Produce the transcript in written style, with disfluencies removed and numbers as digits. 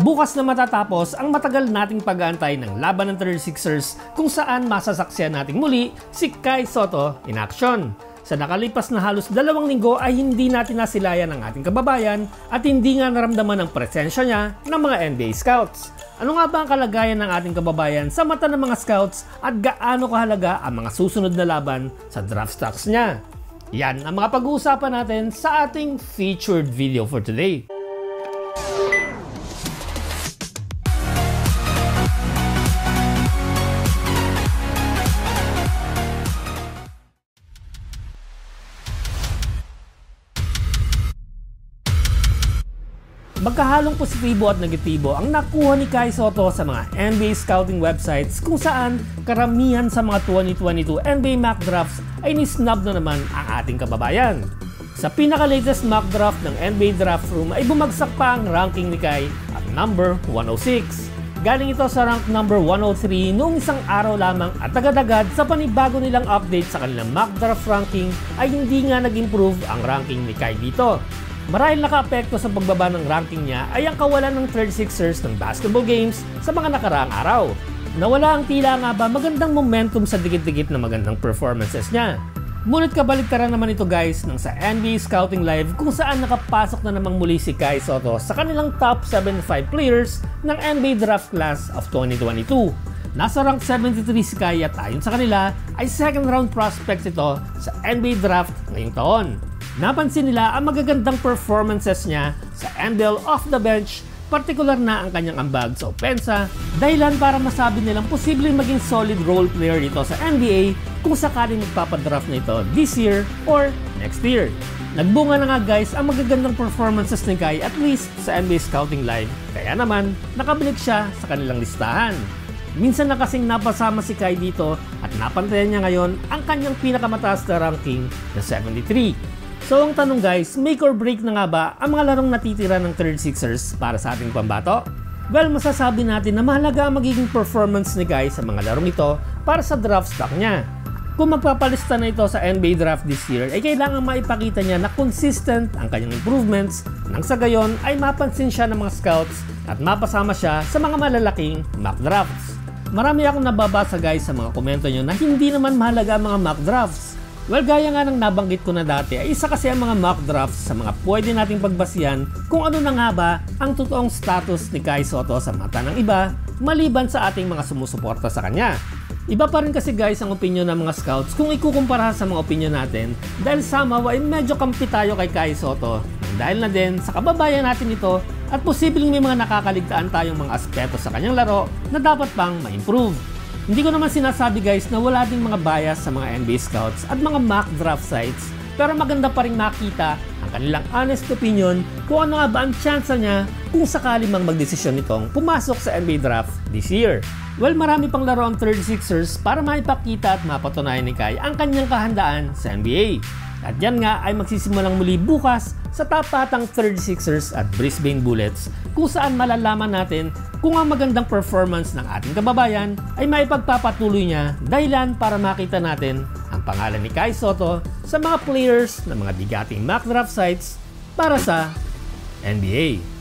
Bukas na matatapos ang matagal nating pag-aantay ng laban ng 36ers kung saan masasaksihan natin muli si Kai Sotto in action. Sa nakalipas na halos 2 linggo ay hindi natin nasilayan ang ating kababayan at hindi nga naramdaman ang presensya niya ng mga NBA scouts. Ano nga ba ang kalagayan ng ating kababayan sa mata ng mga scouts at gaano kahalaga ang mga susunod na laban sa draft stocks niya? Yan ang mga pag-uusapan natin sa ating featured video for today. Magkahalong positibo at negatibo ang nakuha ni Kai Sotto sa mga NBA scouting websites kung saan karamihan sa mga 2022 NBA Mock Drafts ay nisnab na naman ang ating kababayan. Sa pinaka-latest mock draft ng NBA Draft Room ay bumagsak pa ang ranking ni Kai at number 106. Galing ito sa rank number 103 noong isang araw lamang at agad-agad sa panibago nilang update sa kanilang mock draft ranking ay hindi nga nag-improve ang ranking ni Kai dito. Marahil nakaapekto sa pagbaba ng ranking niya ay ang kawalan ng 36ers ng basketball games sa mga nakaraang araw. Nawala ang tila nga ba magandang momentum sa dikit-dikit na magandang performances niya. Ngunit kabaliktaran naman ito guys ng sa NBA Scouting Live kung saan nakapasok na namang muli si Kai Sotto sa kanilang top 75 players ng NBA Draft Class of 2022. Nasa rank 73 si Kai at ayon sa kanila ay second round prospects ito sa NBA Draft ngayong taon. Napansin nila ang magagandang performances niya sa NBL off the bench, partikular na ang kanyang ambag sa opensa, dahilan para masabi nilang posibleng maging solid role player dito sa NBA kung sakaling magpapadraft na ito this year or next year. Nagbunga na nga guys ang magagandang performances ni Kai at least sa NBA Scouting Live, kaya naman nakabalik siya sa kanilang listahan. Minsan na kasing napasama si Kai dito at napantayan niya ngayon ang kanyang pinakamataas na ranking na 73. So ang tanong guys, make or break na nga ba ang mga larong natitira ng 36ers para sa ating pambato? Well, masasabi natin na mahalaga ang magiging performance ni Kai sa mga larong ito para sa draft stock niya. Kung magpapalista na ito sa NBA draft this year ay kailangan maipakita niya na consistent ang kanyang improvements nang sa gayon ay mapansin siya ng mga scouts at mapasama siya sa mga malalaking mock drafts. Marami akong nababasa guys sa mga komento nyo na hindi naman mahalaga ang mga mock drafts. Well, gaya nga ng nabanggit ko na dati ay isa kasi ang mga mock drafts sa mga pwede nating pagbasihan kung ano na nga ba ang totoong status ni Kai Sotto sa mata ng iba maliban sa ating mga sumusuporta sa kanya. Iba pa rin kasi guys ang opinyon ng mga scouts kung ikukumpara sa mga opinyon natin dahil somehow ay medyo kampi tayo kay Kai Sotto dahil na din sa kababayan natin ito at posibleng may mga nakakaligtaan tayong mga aspeto sa kanyang laro na dapat pang ma-improve. Hindi ko naman sinasabi guys na wala ding mga bias sa mga NBA scouts at mga mock draft sites, pero maganda pa rin makita ang kanilang honest opinion kung ano nga ba ang tsansa niya kung sakali mang magdesisyon nitong pumasok sa NBA draft this year. Well, marami pang laro ang 36ers para maipakita at mapatunayan ni Kai ang kanyang kahandaan sa NBA. At yan nga ay magsisimulang muli bukas sa tapatang 36ers at Brisbane Bullets kung saan malalaman natin kung ang magandang performance ng ating kababayan ay maipagpapatuloy niya dahilan para makita natin ang pangalan ni Kai Sotto sa mga players ng mga bigating mock draft sites para sa NBA.